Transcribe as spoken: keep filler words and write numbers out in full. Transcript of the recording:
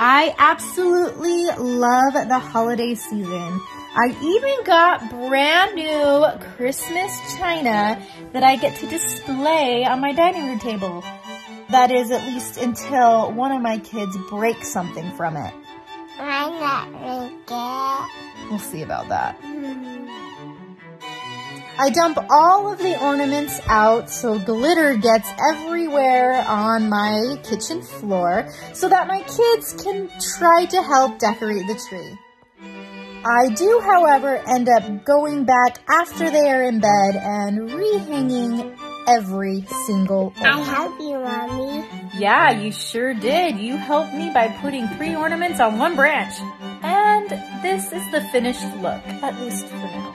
I absolutely love the holiday season. I even got brand new Christmas china that I get to display on my dining room table. That is at least until one of my kids breaks something from it. I'm not breaking. We'll see about that. I dump all of the ornaments out so glitter gets everywhere on my kitchen floor so that my kids can try to help decorate the tree. I do, however, end up going back after they are in bed and rehanging every single ornament. I helped you, Mommy. Yeah, you sure did. You helped me by putting three ornaments on one branch. And this is the finished look, at least for now.